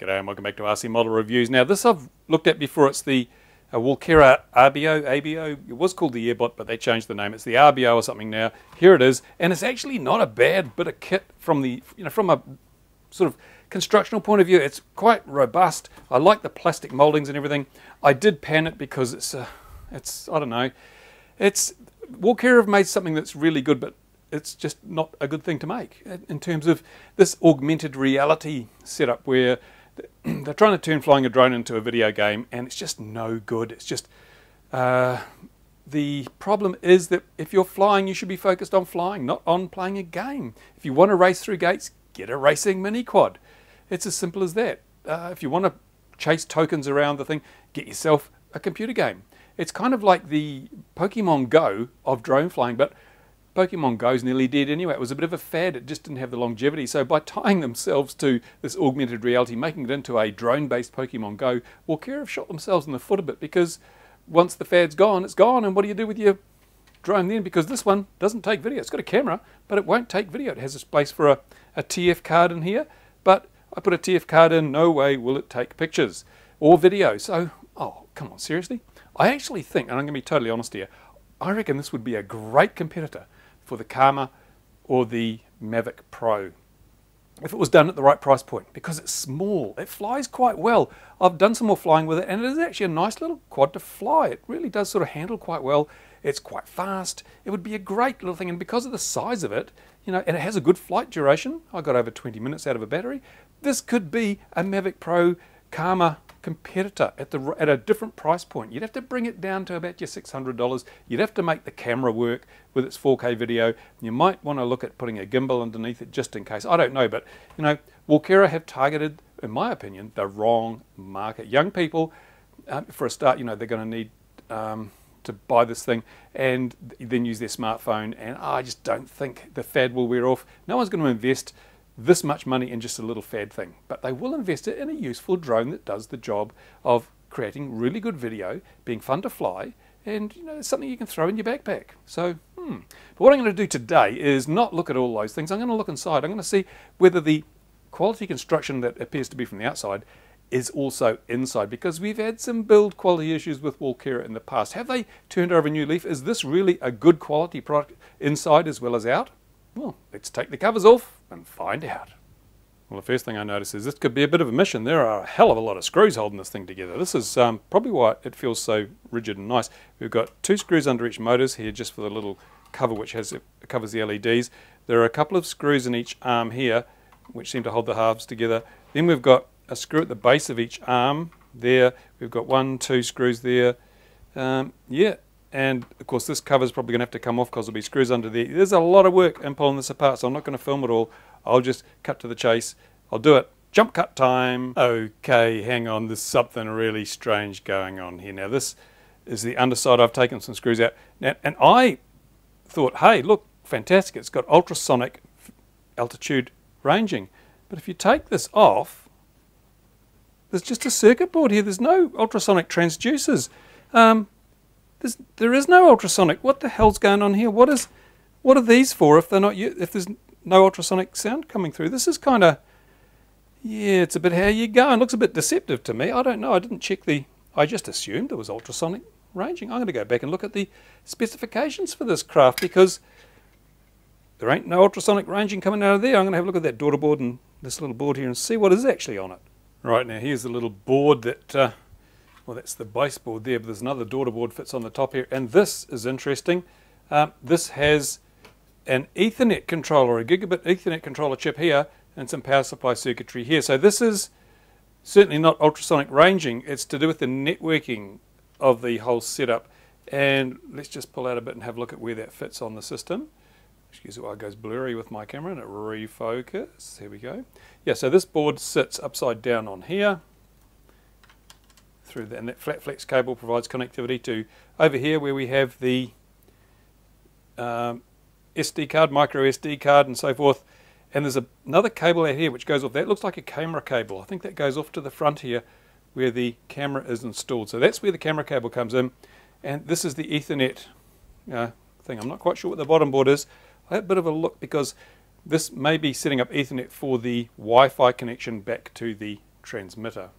G'day and welcome back to RC Model Reviews. Now this I've looked at before, it's the Walkera AiBao. It was called the Airbot, but they changed the name. It's the AiBao or something now. Here it is, and it's actually not a bad bit of kit from the, you know, from a sort of constructional point of view. It's quite robust. I like the plastic moldings and everything. I did pan it because it's I don't know. It's Walkera have made something that's really good, but it's just not a good thing to make in terms of this augmented reality setup where they're trying to turn flying a drone into a video game, and it's just no good. It's just the problem is that if you're flying, you should be focused on flying, not on playing a game. If you want to race through gates, get a racing mini quad. It's as simple as that. If you want to chase tokens around the thing, get yourself a computer game. It's kind of like the Pokemon Go of drone flying, but Pokemon Go's nearly dead anyway. It was a bit of a fad. It just didn't have the longevity. So by tying themselves to this augmented reality, making it into a drone-based Pokemon Go, Walkera have shot themselves in the foot a bit, because once the fad's gone, it's gone. And what do you do with your drone then? Because this one doesn't take video. It's got a camera, but it won't take video. It has a space for a TF card in here, but I put a TF card in, no way will it take pictures or video. So, oh, come on, seriously? I actually think, and I'm going to be totally honest here, I reckon this would be a great competitor for the Karma or the Mavic Pro, if it was done at the right price point, because it's small, it flies quite well. I've done some more flying with it, and it is actually a nice little quad to fly. It really does sort of handle quite well. It's quite fast. It would be a great little thing, and because of the size of it, you know, and it has a good flight duration. I got over 20 minutes out of a battery. This could be a Mavic Pro Karma competitor at a different price point. You'd have to bring it down to about your $600. You'd have to make the camera work with its 4K video. You might want to look at putting a gimbal underneath it just in case. I don't know, but you know, Walkera have targeted, in my opinion, the wrong market. Young people, for a start, you know, they're going to need to buy this thing and then use their smartphone. And I just don't think the fad will wear off. No one's going to invest this much money in just a little fad thing, but they will invest it in a useful drone that does the job of creating really good video, being fun to fly, and you know, it's something you can throw in your backpack. So, But what I'm going to do today is not look at all those things. I'm going to look inside. I'm going to see whether the quality construction that appears to be from the outside is also inside, because we've had some build quality issues with Walkera in the past. Have they turned over a new leaf? Is this really a good quality product inside as well as out? Well, let's take the covers off and find out. Well, the first thing I notice is this could be a bit of a mission. There are a hell of a lot of screws holding this thing together. This is probably why it feels so rigid and nice. We've got 2 screws under each motors here just for the little cover which covers the LEDs. There are a couple of screws in each arm here which seem to hold the halves together. Then we've got a screw at the base of each arm there. We've got 1, 2 screws there. And of course this cover's probably going to have to come off because there'll be screws under there. There's a lot of work in pulling this apart, so I'm not going to film it all. I'll just cut to the chase. I'll do it. Jump cut time. Okay, hang on. There's something really strange going on here. Now this is the underside. I've taken some screws out. Now, and I thought, hey, look, fantastic. It's got ultrasonic altitude ranging. But if you take this off, there's just a circuit board here. There's no ultrasonic transducers. There is no ultrasonic. What the hell's going on here? What are these for if they're not? If there's no ultrasonic sound coming through, this is kind of, yeah, it's a bit how you go. It looks a bit deceptive to me. I don't know. I didn't check the. I just assumed there was ultrasonic ranging. I'm going to go back and look at the specifications for this craft, because there ain't no ultrasonic ranging coming out of there. I'm going to have a look at that daughter board and this little board here and see what is actually on it. Right, now here's the little board that. Well, that's the base board there, but there's another daughter board fits on the top here, and this is interesting. This has an Ethernet controller, a gigabit Ethernet controller chip here, and some power supply circuitry here. So this is certainly not ultrasonic ranging. It's to do with the networking of the whole setup. And let's just pull out a bit and have a look at where that fits on the system. Excuse me, it goes blurry with my camera and it refocuses. Here we go. Yeah, so this board sits upside down on here. Through that, and that flat flex cable provides connectivity to over here where we have the SD card, micro SD card and so forth, and there's another cable out here which goes off. That looks like a camera cable. I think that goes off to the front here where the camera is installed. So that's where the camera cable comes in, and this is the Ethernet thing. I'm not quite sure what the bottom board is. I had a bit of a look because this may be setting up Ethernet for the Wi-Fi connection back to the transmitter.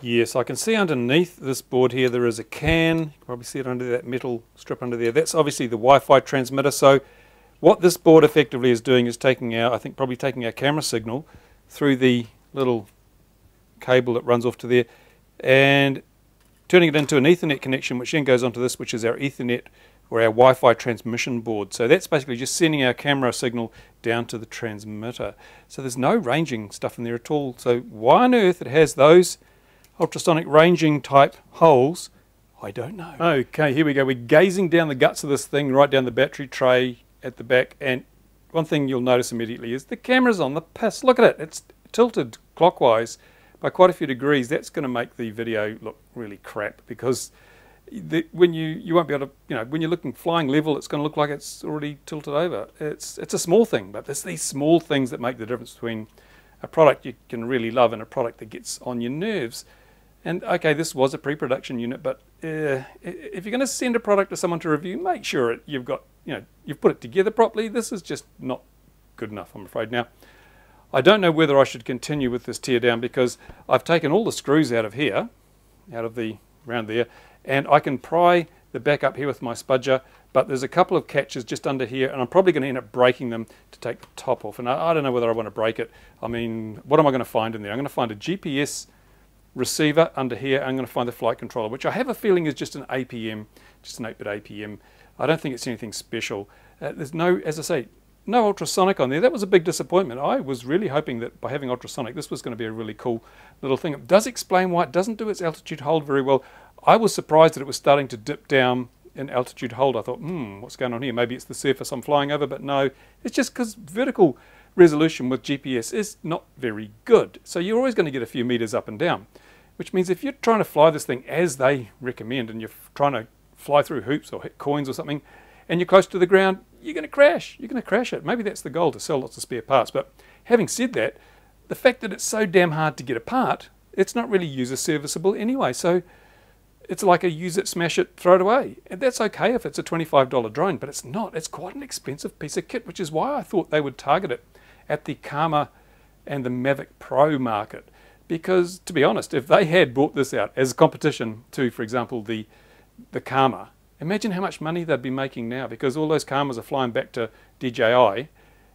Yes, I can see underneath this board here there is a can. You can probably see it under that metal strip under there. That's obviously the Wi-Fi transmitter. So what this board effectively is doing is taking our, I think probably taking our camera signal through the little cable that runs off to there and turning it into an Ethernet connection, which then goes onto this, which is our Ethernet or our Wi-Fi transmission board. So that's basically just sending our camera signal down to the transmitter. So there's no ranging stuff in there at all. So why on earth it has those ultrasonic ranging type holes, I don't know. Okay, here we go. We're gazing down the guts of this thing, right down the battery tray at the back, and one thing you'll notice immediately is the camera's on the piss. Look at it, it's tilted clockwise by quite a few degrees. That's going to make the video look really crap because when you won't be able to, you know, when you're looking flying level, it's going to look like it's already tilted over. It's a small thing, but it's these small things that make the difference between a product you can really love and a product that gets on your nerves. And okay, this was a pre-production unit, but if you're going to send a product to someone to review, make sure you've put it together properly. This is just not good enough, I'm afraid. Now, I don't know whether I should continue with this teardown because I've taken all the screws out of here, out of the round there, and I can pry the back up here with my spudger, but there's a couple of catches just under here and I'm probably going to end up breaking them to take the top off, and I don't know whether I want to break it. I mean, what am I going to find in there? I'm going to find a GPS receiver under here, and I'm going to find the flight controller, which I have a feeling is just an APM, just an 8-bit APM. I don't think it's anything special. There's no, as I say, no ultrasonic on there. That was a big disappointment. I was really hoping that by having ultrasonic this was going to be a really cool little thing. It does explain why it doesn't do its altitude hold very well. I was surprised that it was starting to dip down in altitude hold. I thought, what's going on here? Maybe it's the surface I'm flying over, but no, it's just because vertical resolution with GPS is not very good. So you're always going to get a few meters up and down, which means if you're trying to fly this thing as they recommend and you're trying to fly through hoops or hit coins or something and you're close to the ground, you're going to crash. You're going to crash it. Maybe that's the goal, to sell lots of spare parts. But having said that, the fact that it's so damn hard to get apart, it's not really user serviceable anyway. So it's like a use it, smash it, throw it away. And that's okay if it's a $25 drone, but it's not. It's quite an expensive piece of kit, which is why I thought they would target it at the Karma and the Mavic Pro market. Because, to be honest, if they had brought this out as a competition to, for example, the Karma, imagine how much money they'd be making now, because all those Karmas are flying back to DJI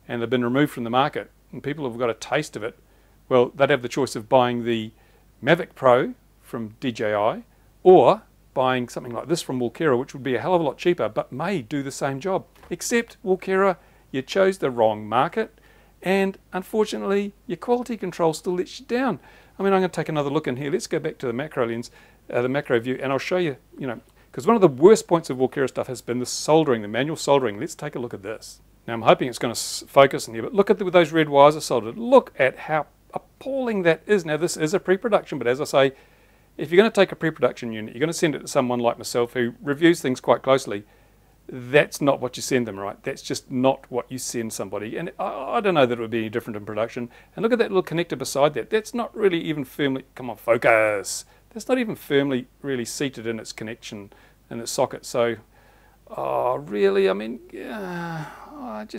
and they've been removed from the market and people have got a taste of it. Well, they'd have the choice of buying the Mavic Pro from DJI or buying something like this from Walkera, which would be a hell of a lot cheaper but may do the same job. Except, Walkera, you chose the wrong market. And unfortunately, your quality control still lets you down. I mean, I'm going to take another look in here. Let's go back to the macro lens, the macro view, and I'll show you, because one of the worst points of Walkera stuff has been the soldering, the manual soldering. Let's take a look at this. Now, I'm hoping it's going to focus in here, but look at those red wires are soldered. Look at how appalling that is. Now, this is a pre-production, but as I say, if you're going to take a pre-production unit, you're going to send it to someone like myself who reviews things quite closely. That's not what you send them, right? That's just not what you send somebody. And I don't know that it would be any different in production. And look at that little connector beside that. That's not really even firmly, come on, focus. That's not even firmly really seated in its connection, in its socket. So, really, I mean, I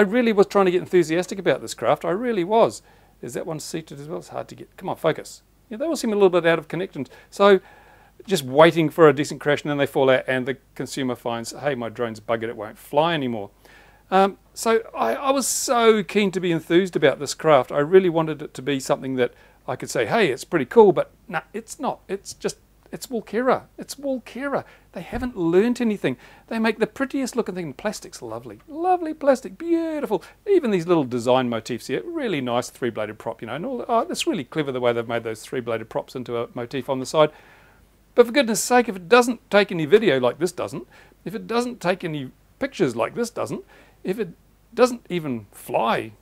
really was trying to get enthusiastic about this craft. I really was. Is that one seated as well? It's hard to get, come on, focus. Yeah, they all seem a little bit out of connection. So, just waiting for a decent crash and then they fall out and the consumer finds, hey, my drone's buggered, it won't fly anymore. So I was so keen to be enthused about this craft. I really wanted it to be something that I could say, hey, it's pretty cool, but no, it's not. It's just, it's Walkera. It's Walkera. They haven't learnt anything. They make the prettiest looking thing. Plastic's lovely. Lovely plastic. Beautiful. Even these little design motifs here. Really nice three-bladed prop, and all. Oh, that's really clever the way they've made those three-bladed props into a motif on the side. But for goodness sake, if it doesn't take any video like this doesn't, if it doesn't take any pictures like this doesn't, if it doesn't even fly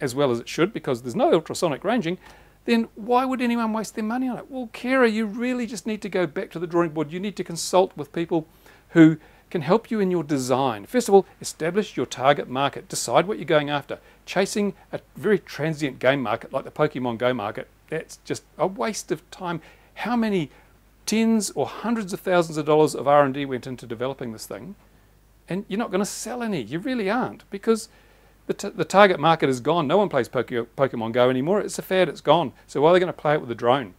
as well as it should because there's no ultrasonic ranging, then why would anyone waste their money on it? Well, Walkera, you really just need to go back to the drawing board. You need to consult with people who can help you in your design. First of all, establish your target market. Decide what you're going after. Chasing a very transient game market like the Pokemon Go market, that's just a waste of time. How many tens or hundreds of thousands of dollars of R&D went into developing this thing, and you're not going to sell any. You really aren't, because the The target market is gone. No one plays Pokemon Go anymore. It's a fad, it's gone. So why are they going to play it with a drone?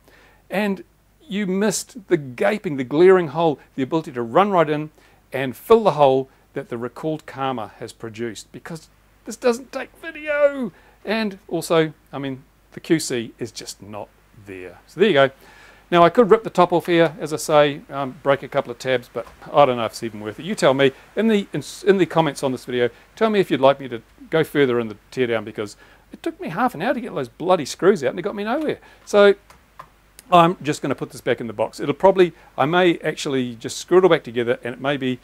And you missed the gaping, the glaring hole, the ability to run right in and fill the hole that the recalled Karma has produced, because this doesn't take video. And also, I mean, the QC is just not there. So there you go. Now I could rip the top off here, as I say, break a couple of tabs, but I don't know if it's even worth it. You tell me in the comments on this video. Tell me if you'd like me to go further in the teardown, because it took me half an hour to get those bloody screws out and it got me nowhere. So I'm just going to put this back in the box. It'll probably, I may actually just screw it all back together, and it may be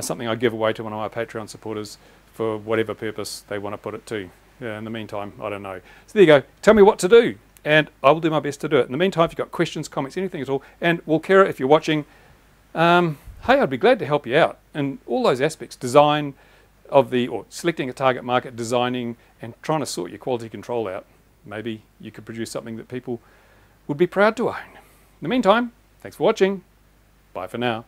something I give away to one of my Patreon supporters for whatever purpose they want to put it to. Yeah, in the meantime, I don't know. So there you go. Tell me what to do, and I will do my best to do it. In the meantime, if you've got questions, comments, anything at all, and Walkera, if you're watching, hey, I'd be glad to help you out in all those aspects, design of the, or selecting a target market, designing, and trying to sort your quality control out. Maybe you could produce something that people would be proud to own. In the meantime, thanks for watching. Bye for now.